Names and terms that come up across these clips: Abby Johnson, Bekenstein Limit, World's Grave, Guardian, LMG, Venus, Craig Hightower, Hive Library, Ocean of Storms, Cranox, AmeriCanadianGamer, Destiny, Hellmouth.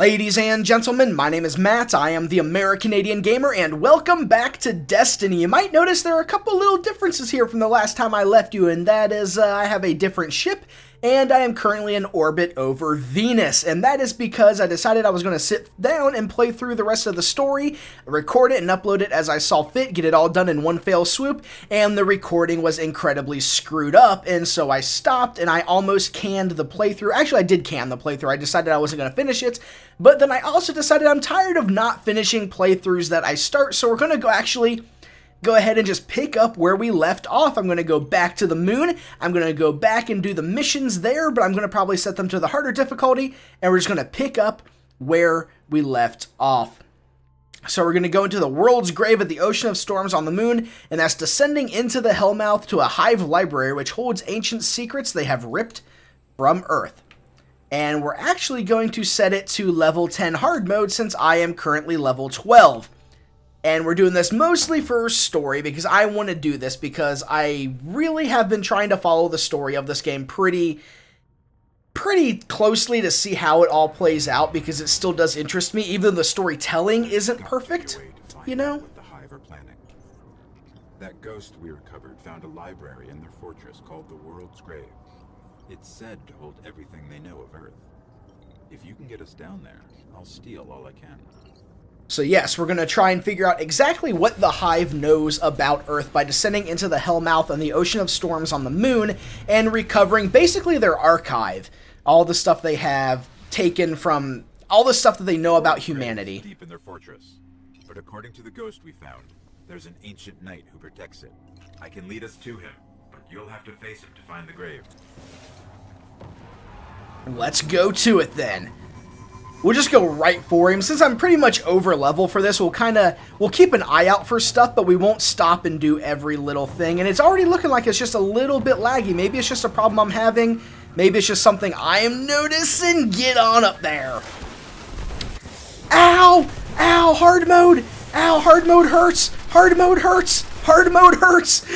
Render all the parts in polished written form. Ladies and gentlemen, my name is Matt, I am the American-Canadian Gamer, and welcome back to Destiny. You might notice there are a couple little differences here from the last time I left you, and that is I have a different ship, and I am currently in orbit over Venus, and that is because I decided I was going to sit down and play through the rest of the story, record it and upload it as I saw fit, get it all done in one fell swoop, and the recording was incredibly screwed up, and so I stopped, and I almost canned the playthrough. Actually, I did can the playthrough. I decided I wasn't going to finish it, but then I also decided I'm tired of not finishing playthroughs that I start, so we're going to go ahead and just pick up where we left off. I'm going to go back to the moon. I'm going to go back and do the missions there, but I'm going to probably set them to the harder difficulty, and we're just going to pick up where we left off. So we're going to go into the World's Grave at the Ocean of Storms on the moon, and that's descending into the Hellmouth to a Hive Library, which holds ancient secrets they have ripped from Earth. And we're actually going to set it to level 10 hard mode since I am currently level 12. And we're doing this mostly for story because I want to do this because I really have been trying to follow the story of this game pretty closely to see how it all plays out because it still does interest me, even though the storytelling isn't perfect, you know? That ghost we recovered found a library in their fortress called the World's Grave. It's said to hold everything they know of Earth. If you can get us down there, I'll steal all I can. So yes, we're going to try and figure out exactly what the Hive knows about Earth by descending into the Hellmouth and the Ocean of Storms on the moon and recovering basically their archive. All the stuff they have taken from, all the stuff that they know about humanity. Deep in their fortress. But according to the ghost we found, there's an ancient knight who protects it. I can lead us to him, but you'll have to face him to find the grave. Let's go to it then. We'll just go right for him. Since I'm pretty much over level for this, we'll keep an eye out for stuff, but we won't stop and do every little thing. And it's already looking like it's just a little bit laggy. Maybe it's just a problem I'm having. Maybe it's just something I'm noticing. Get on up there. Ow! Ow! Hard mode! Ow! Hard mode hurts! Hard mode hurts! Hard mode hurts!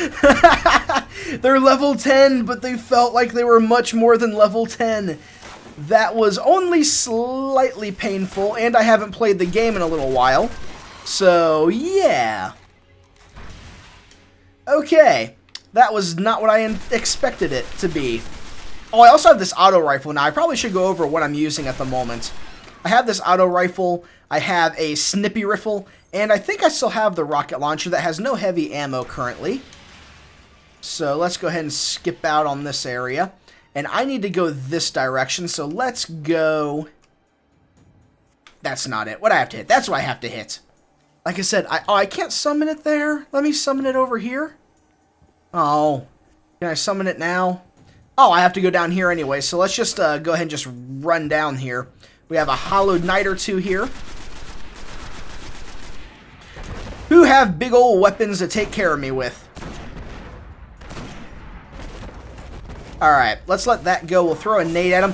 They're level 10, but they felt like they were much more than level 10. That was only slightly painful, and I haven't played the game in a little while. So, yeah. Okay. That was not what I expected it to be. Oh, I also have this auto rifle now. I probably should go over what I'm using at the moment. I have this auto rifle, I have a snippy rifle, and I think I still have the rocket launcher that has no heavy ammo currently. So, let's go ahead and skip out on this area. And I need to go this direction, so let's go... That's not it. What I have to hit. That's what I have to hit. Like I said, I can't summon it there. Let me summon it over here. Oh. Can I summon it now? Oh, I have to go down here anyway, so let's just go ahead and just run down here. We have a hollowed knight or two here. Who have big old weapons to take care of me with. Alright, let's let that go. We'll throw a nade at him.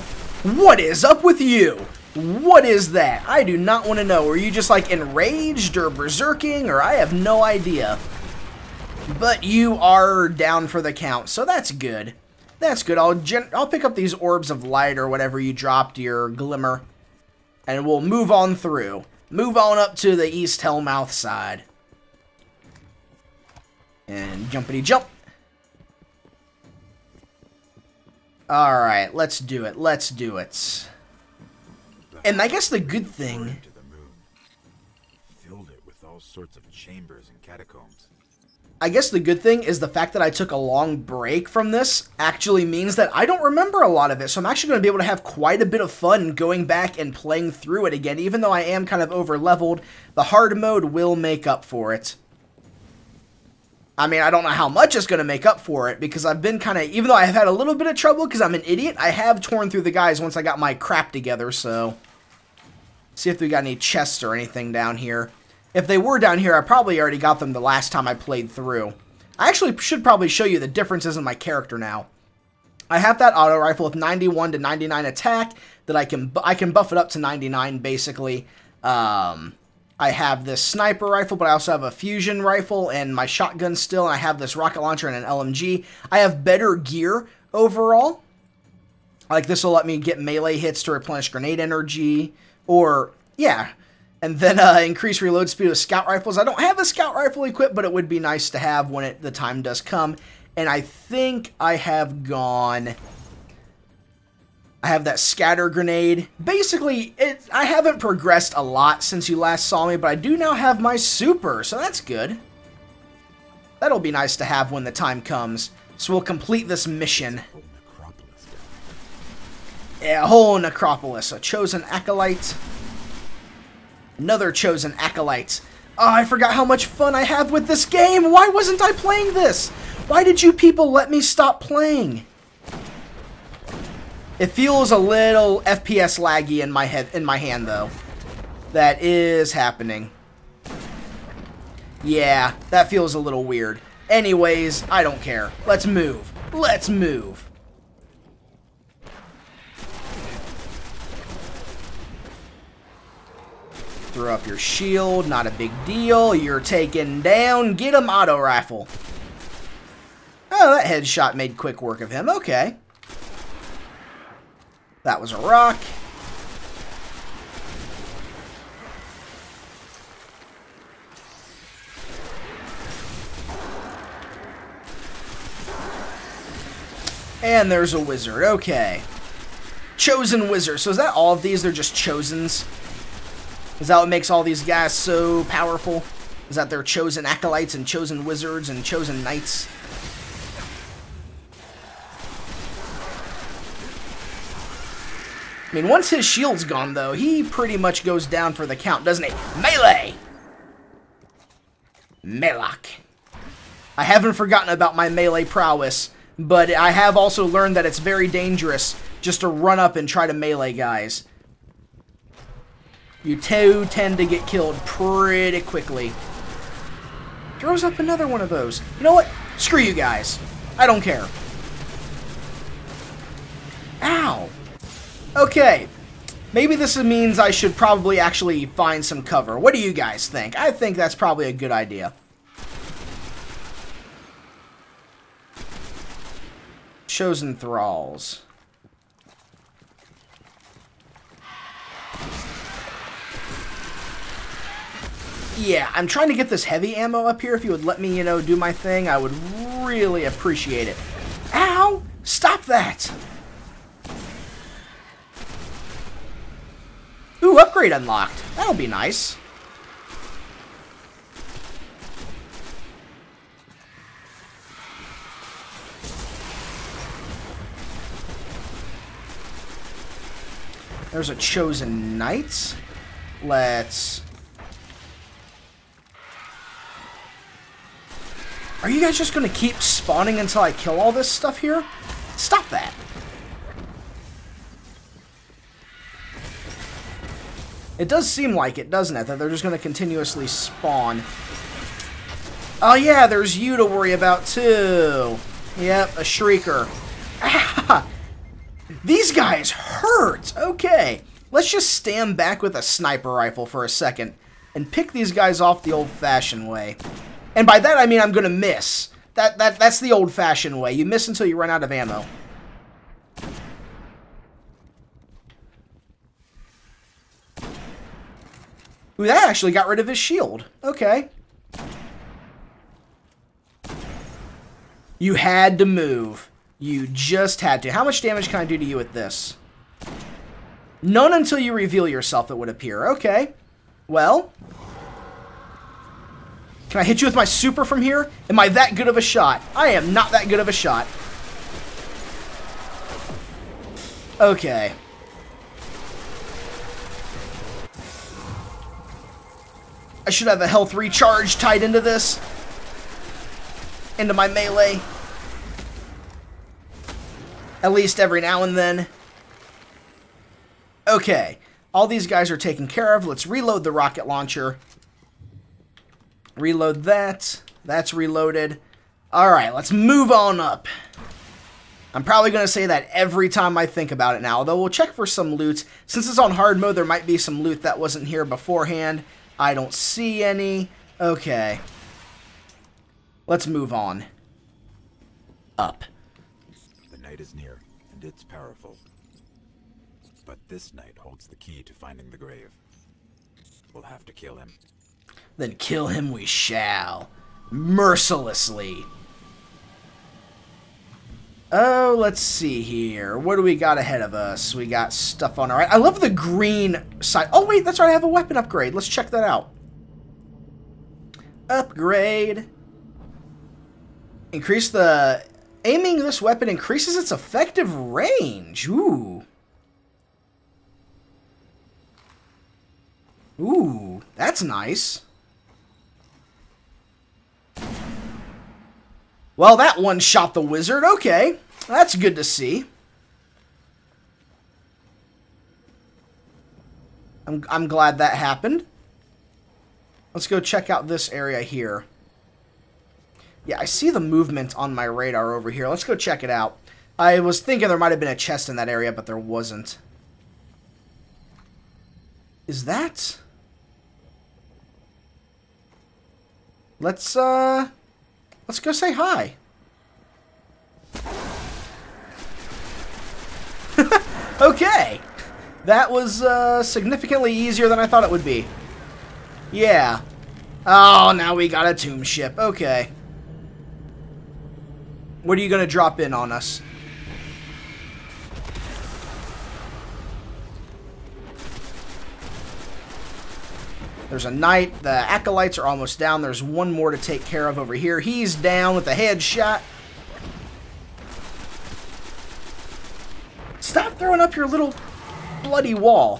What is up with you? What is that? I do not want to know. Were you just like enraged or berserking or I have no idea. But you are down for the count, so that's good. That's good. I'll pick up these orbs of light or whatever you dropped, your glimmer. And we'll move on through. Move on up to the East Hellmouth side. And jumpity jump. Alright, let's do it. Let's do it. And I guess the good thing... Filled it with all sorts of chambers and catacombs. I guess the good thing is the fact that I took a long break from this actually means that I don't remember a lot of it. So I'm actually going to be able to have quite a bit of fun going back and playing through it again. Even though I am kind of over-leveled, the hard mode will make up for it. I mean, I don't know how much it's going to make up for it because I've been kind of, even though I've had a little bit of trouble because I'm an idiot, I have torn through the guys once I got my crap together, so. See if we got any chests or anything down here. If they were down here, I probably already got them the last time I played through. I actually should probably show you the differences in my character now. I have that auto rifle with 91 to 99 attack that I can buff it up to 99 basically. I have this sniper rifle, but I also have a fusion rifle and my shotgun still, and I have this rocket launcher and an LMG. I have better gear overall. Like, this will let me get melee hits to replenish grenade energy, Or, yeah. And then increase reload speed of scout rifles. I don't have a scout rifle equipped, but it would be nice to have when the time does come. And I think I have gone... I have that scatter grenade. Basically, I haven't progressed a lot since you last saw me, but I do now have my super, so that's good. That'll be nice to have when the time comes. So we'll complete this mission. Yeah, a whole necropolis. A chosen acolyte. Another chosen acolyte. Oh, I forgot how much fun I have with this game! Why wasn't I playing this? Why did you people let me stop playing? It feels a little FPS laggy in my head, in my hand, though. That is happening. Yeah, that feels a little weird. Anyways, I don't care. Let's move. Let's move. Throw up your shield. Not a big deal. You're taken down. Get him, auto rifle. Oh, that headshot made quick work of him. Okay. That was a rock. And there's a wizard. Okay. Chosen wizard. So is that all of these? They're just chosens? Is that what makes all these guys so powerful? Is that they're chosen acolytes and chosen wizards and chosen knights? I mean, once his shield's gone, though, he pretty much goes down for the count, doesn't he? Melee! Melok. I haven't forgotten about my melee prowess, but I have also learned that it's very dangerous just to run up and try to melee guys. You two tend to get killed pretty quickly. Throws up another one of those. You know what? Screw you guys. I don't care. Ow! Okay, maybe this means I should probably actually find some cover. What do you guys think? I think that's probably a good idea. Chosen Thralls. Yeah, I'm trying to get this heavy ammo up here. If you would let me, you know, do my thing, I would really appreciate it. Ow! Stop that! Ooh, upgrade unlocked. That'll be nice. There's a chosen knight. Let's... Are you guys just gonna keep spawning until I kill all this stuff here? Stop that. It does seem like it, doesn't it? That they're just going to continuously spawn. Oh yeah, there's you to worry about too. Yep, a shrieker. Ah, these guys hurt! Okay, let's just stand back with a sniper rifle for a second and pick these guys off the old-fashioned way. And by that I mean I'm going to miss. That's the old-fashioned way. You miss until you run out of ammo. Ooh, that actually got rid of his shield. Okay. You had to move. You just had to. How much damage can I do to you with this? None until you reveal yourself, it would appear. Okay. Well. Can I hit you with my super from here? Am I that good of a shot? I am not that good of a shot. Okay. I should have a health recharge tied into this. Into my melee. At least every now and then. Okay. All these guys are taken care of. Let's reload the rocket launcher. Reload that. That's reloaded. Alright, let's move on up. I'm probably going to say that every time I think about it now. Although we'll check for some loot. Since it's on hard mode, there might be some loot that wasn't here beforehand. I don't see any. Okay. Let's move on. Up. The night is near, and it's powerful. But this knight holds the key to finding the grave. We'll have to kill him. Then kill him we shall. Mercilessly. Oh, let's see here. What do we got ahead of us? We got stuff on our right. I love the green side. Oh, wait, that's right. I have a weapon upgrade. Let's check that out. Upgrade. Increase the... Aiming this weapon increases its effective range. Ooh. Ooh, that's nice. Well, that one shot the wizard. Okay, that's good to see. I'm glad that happened. Let's go check out this area here. Yeah, I see the movement on my radar over here. Let's go check it out. I was thinking there might have been a chest in that area, but there wasn't. Is that... Let's go say hi. Okay. That was significantly easier than I thought it would be. Yeah. Oh, now we got a tomb ship. Okay. What are you going to drop in on us? There's a knight. The acolytes are almost down. There's one more to take care of over here. He's down with a headshot. Stop throwing up your little bloody wall.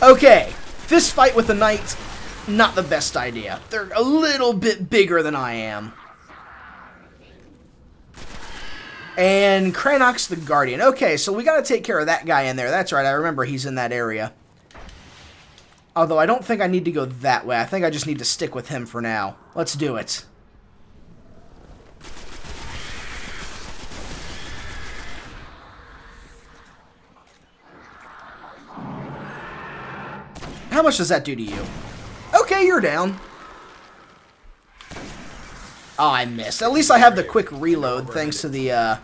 Okay. Fist fight with the knight. Not the best idea. They're a little bit bigger than I am. And Cranox the Guardian. Okay, so we got to take care of that guy in there. That's right. I remember he's in that area. Although I don't think I need to go that way. I think I just need to stick with him for now. Let's do it. How much does that do to you? Okay, you're down. Oh, I missed. At least I have the quick reload thanks to the,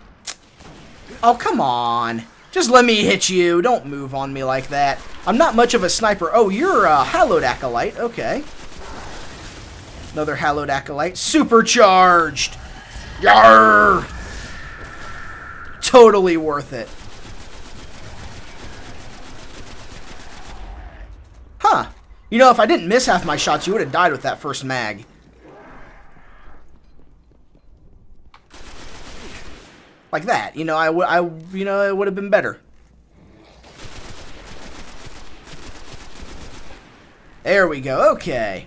Oh, come on. Just let me hit you. Don't move on me like that. I'm not much of a sniper. Oh, you're a Hallowed Acolyte. Okay. Another Hallowed Acolyte. Supercharged. Yarr! Totally worth it. Huh. You know, if I didn't miss half my shots, you would have died with that first mag. Like that, you know, it would have been better. There we go. Okay.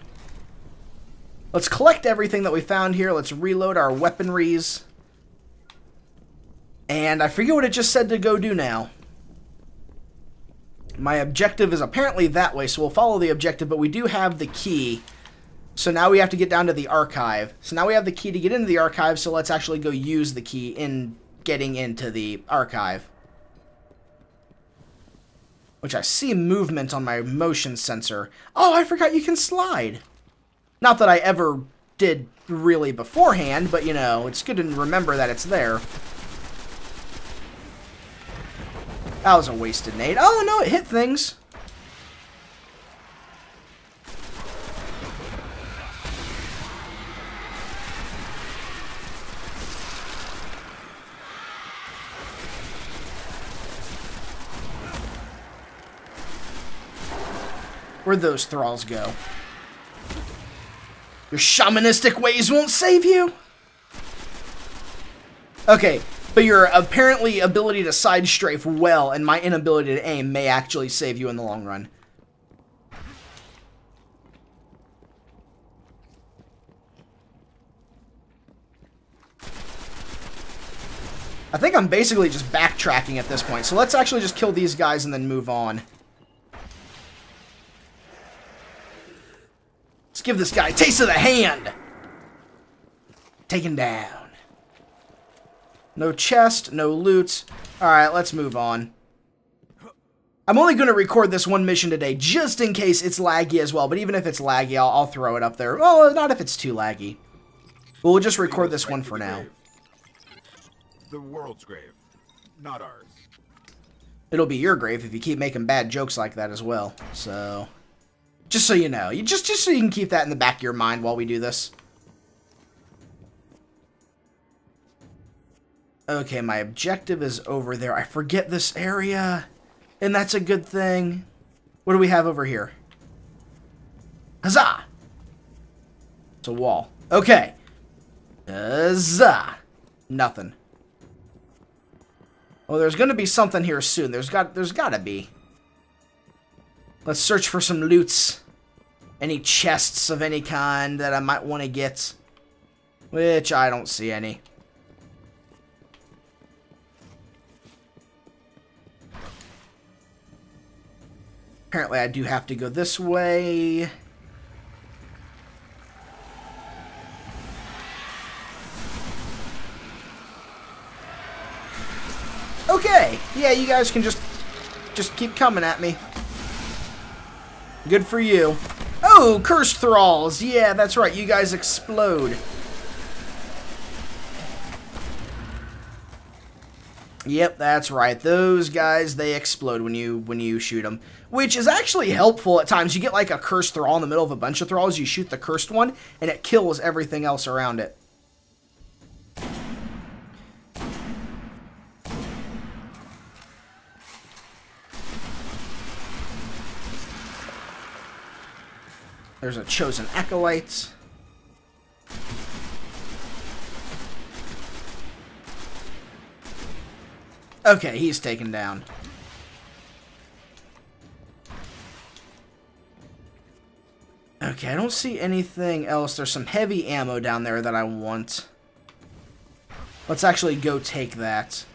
Let's collect everything that we found here. Let's reload our weaponries. And I forget what it just said to go do now. My objective is apparently that way, so we'll follow the objective, but we do have the key. So now we have to get down to the archive. So now we have the key to get into the archive, so let's actually go use the key in getting into the archive. Which I see movement on my motion sensor. Oh, I forgot you can slide. Not that I ever did really beforehand, but you know, it's good to remember that it's there. That was a wasted nade. Oh no, it hit things. Where'd those thralls go? Your shamanistic ways won't save you? Okay, but your apparently ability to side strafe well and my inability to aim may actually save you in the long run. I think I'm basically just backtracking at this point, so let's actually just kill these guys and then move on. Let's give this guy a taste of the hand. Take him down. No chest, no loot. Alright, let's move on. I'm only going to record this one mission today just in case it's laggy as well, but even if it's laggy, I'll throw it up there. Well, not if it's too laggy. We'll just record this one for now. The World's Grave. not ours. It'll be your grave if you keep making bad jokes like that as well. So, just so you know, you just so you can keep that in the back of your mind while we do this. Okay, my objective is over there. I forget this area, and that's a good thing. What do we have over here? Huzzah! It's a wall. Okay. Huzzah! Nothing. Oh, there's gonna be something here soon. There's gotta be. Let's search for some loots. Any chests of any kind that I might want to get. Which I don't see any. Apparently I do have to go this way. Okay, yeah, you guys can just keep coming at me. Good for you. Oh, cursed thralls. Yeah, that's right. You guys explode. Yep, that's right. Those guys, they explode when you shoot them, which is actually helpful at times. You get like a cursed thrall in the middle of a bunch of thralls. You shoot the cursed one, and it kills everything else around it. There's a chosen acolyte. Okay, he's taken down. Okay, I don't see anything else. There's some heavy ammo down there that I want. Let's actually go take that.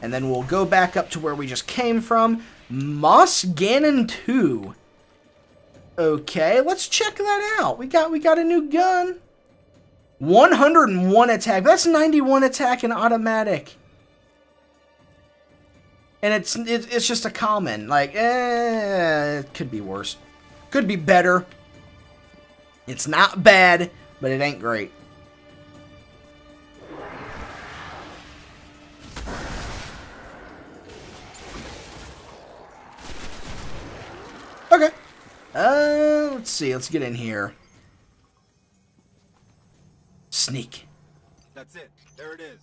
And then we'll go back up to where we just came from. Moss Ganon 2. Okay, let's check that out. We got a new gun. 101 attack. That's 91 attack and automatic. And it's just a common. Like, it could be worse. Could be better. It's not bad, but it ain't great. Okay. Let's see. Let's get in here. Sneak. That's it. There it is.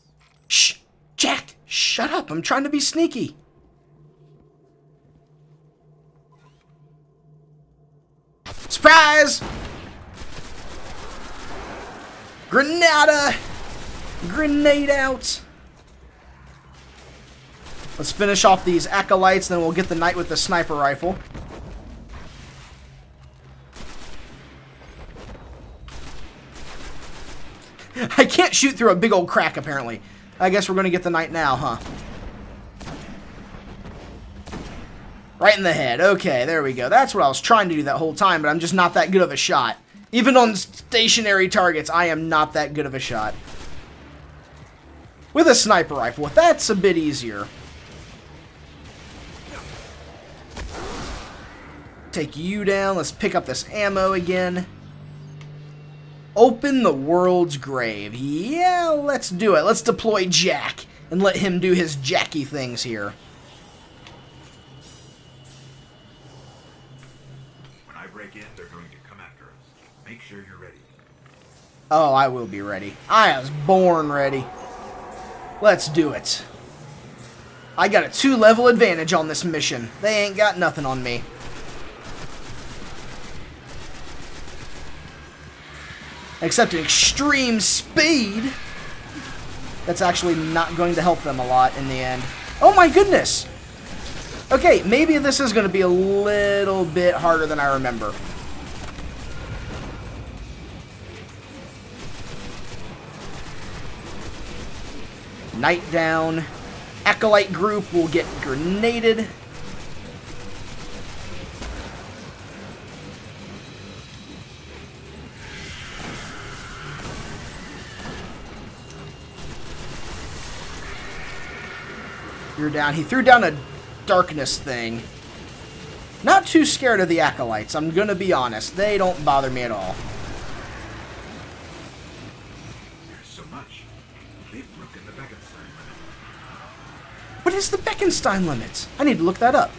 Shh. Jack, shut up. I'm trying to be sneaky. Surprise! Grenada! Grenade out! Let's finish off these acolytes, then we'll get the knight with the sniper rifle. I can't shoot through a big old crack, apparently. I guess we're going to get the knight now, huh? Right in the head. Okay, there we go. That's what I was trying to do that whole time, but I'm just not that good of a shot. Even on stationary targets, I am not that good of a shot. With a sniper rifle, that's a bit easier. Take you down. Let's pick up this ammo again. Open the world's grave. Yeah, let's do it. Let's deploy Jack and let him do his Jacky things here. When I break in, they're going to come after us. Make sure you're ready. Oh, I will be ready. I was born ready. Let's do it. I got a 2-level advantage on this mission. They ain't got nothing on me. Except at extreme speed, that's actually not going to help them a lot in the end. Oh my goodness! Okay, maybe this is going to be a little bit harder than I remember. Knight down. Acolyte group will get grenaded. Down. He threw down a darkness thing. Not too scared of the acolytes, I'm gonna be honest. They don't bother me at all. There's so much. They've broken the Bekenstein Limit. What is the Bekenstein Limit? I need to look that up.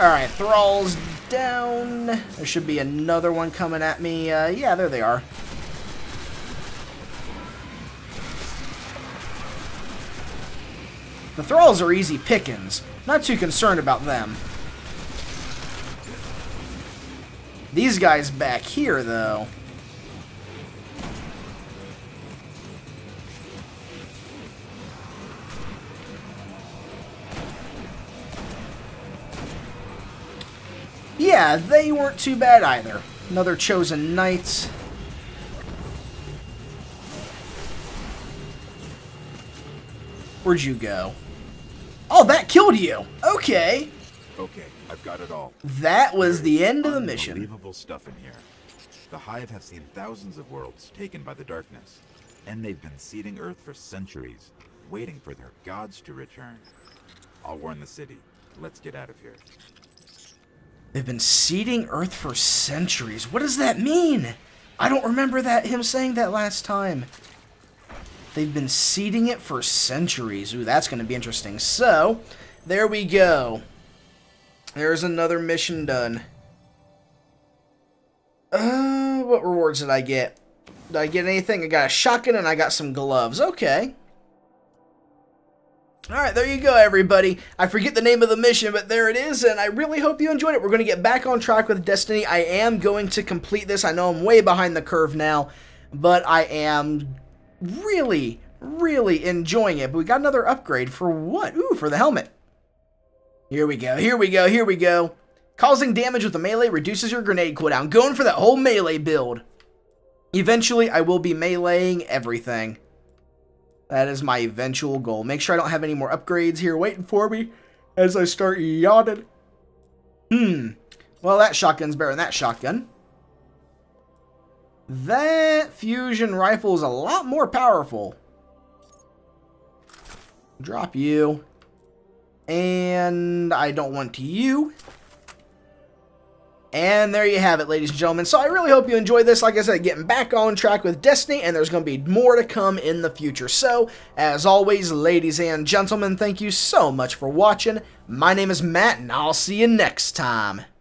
Alright, Thrall's down. There should be another one coming at me. Yeah, there they are. The Thralls are easy pickings. Not too concerned about them. These guys back here, though. Yeah, they weren't too bad either. Another Chosen Knight. Where'd you go? Oh, that killed you! Okay! Okay, I've got it all. That was the end of the mission. Unbelievable stuff in here. The Hive have seen thousands of worlds taken by the darkness. And they've been seeding Earth for centuries, waiting for their gods to return. I'll warn the city. Let's get out of here. They've been seeding Earth for centuries. What does that mean? I don't remember that him saying that last time. They've been seeding it for centuries. Ooh, that's going to be interesting. So, there we go. There's another mission done. What rewards did I get? Did I get anything? I got a shotgun and I got some gloves. Okay. Alright, there you go, everybody. I forget the name of the mission, but there it is, and I really hope you enjoyed it. We're going to get back on track with Destiny. I am going to complete this. I know I'm way behind the curve now, but I am really enjoying it. But we got another upgrade for what? Ooh, for the helmet. Here we go, here we go, here we go. Causing damage with the melee reduces your grenade cooldown. Going for that whole melee build. Eventually, I will be meleeing everything. That is my eventual goal. Make sure I don't have any more upgrades here waiting for me as I start yawning. Well, that shotgun's better than that shotgun. That fusion rifle is a lot more powerful. Drop you. And I don't want you. And there you have it, ladies and gentlemen. So I really hope you enjoyed this. Like I said, getting back on track with Destiny, and there's going to be more to come in the future. So, as always, ladies and gentlemen, thank you so much for watching. My name is Matt, and I'll see you next time.